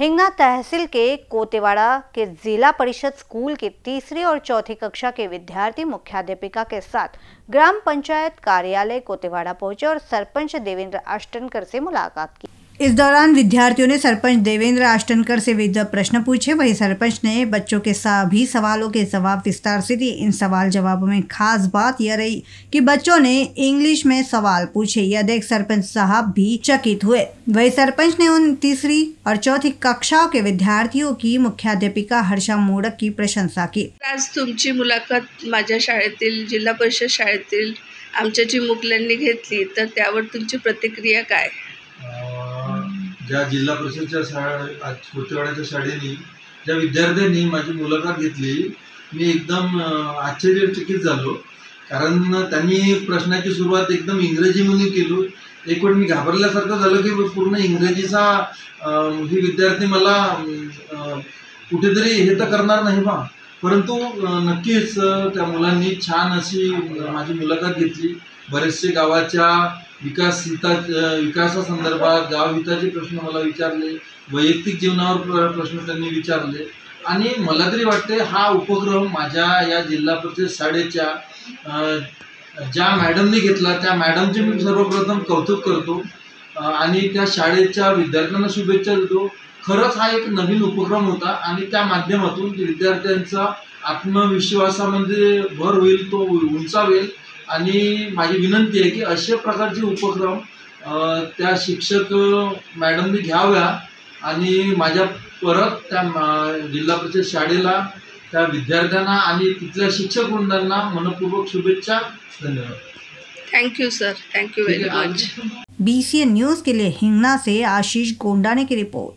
हिंगना तहसील के कोतेवाड़ा के जिला परिषद स्कूल के तीसरी और चौथी कक्षा के विद्यार्थी मुख्याध्यापिका के साथ ग्राम पंचायत कार्यालय कोतेवाड़ा पहुंचे और सरपंच देवेंद्र अष्टनकर से मुलाकात की। इस दौरान विद्यार्थियों ने सरपंच देवेंद्र अष्टनकर से विविध प्रश्न पूछे। वहीं सरपंच ने बच्चों के सभी सवालों के जवाब विस्तार से दिए। इन सवाल जवाबों में खास बात यह रही कि बच्चों ने इंग्लिश में सवाल पूछे। यह देख सरपंच साहब भी चकित हुए। वहीं सरपंच ने उन तीसरी और चौथी कक्षाओं के विद्यार्थियों की मुख्याध्यापिका हर्षा मोड़क की प्रशंसा की। आज तुमची मुलाकात माझ्या शाळेतील जिल्हा परिषद शाळेतील आमच्या जी मुलांनी घेतली तर त्यावर तुमची प्रतिक्रिया काय? ज्या जिल्हा परिषदच्या शाळा कोतेवाड्याच्या शाळेने ज्या विद्यार्थ्यांनी माझी मुलाखत घेतली मी एकदम आश्चर्यचकित झालो, कारण त्यांनी प्रश्नाची सुरुवात एकदम इंग्रजीमध्ये केली। एक वेळ मी घाबरल्यासारखं झालं की पूर्ण इंग्रजीचा ही विद्यार्थी मला कुठेतरी हे तर करणार नाही बा, परंतु नक्कीच त्या मुलांनी छान अशी माझी मुलाखत घेतली। बरेचसे गावाच्या विकासासंदर्भात गाव हिताचे प्रश्न मला विचारले, वैयक्तिक जीवनावर प्रश्न त्यांनी विचारले आणि मला तरी वाटते हा उपक्रम माझ्या या जिल्हा परिषद शाळेच्या ज्या मॅडमने घेतला त्या मॅडमचे मी सर्वप्रथम कौतुक करतो आणि त्या शाळेच्या विद्यार्थ्यांना शुभेच्छा देतो। खरंच हा एक नवीन उपक्रम होता आणि त्या माध्यमातून विद्यार्थ्यांचा आत्मविश्वासामध्ये भर होईल, तो उंचावेल आणि माझी विनंती आहे की अशा प्रकारचे उपक्रम त्या शिक्षक मॅडमने घ्याव्या आणि माझ्या परत त्या जिल्हा परिषद शाळेला त्या विद्यार्थ्यांना आणि तिथल्या शिक्षक वृंदांना मनपूर्वक शुभेच्छा। धन्यवाद। Thank you sir, thank you very much. BCA news के लिए हिंगना से आशीष गोंडा ने की रिपोर्ट।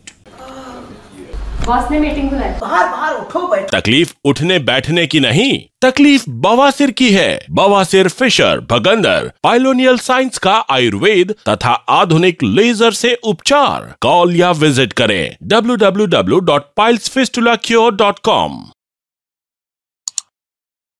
बॉस ने मीटिंग बुलाई। बाहर बाहर उठो बैठो। तकलीफ उठने बैठने की नहीं, तकलीफ बवासीर की है। बवासीर फिशर भगंदर पाइलोनियल साइंस का आयुर्वेद तथा आधुनिक लेजर से उपचार। कॉल या विजिट करें www.pilesfistulacure.com।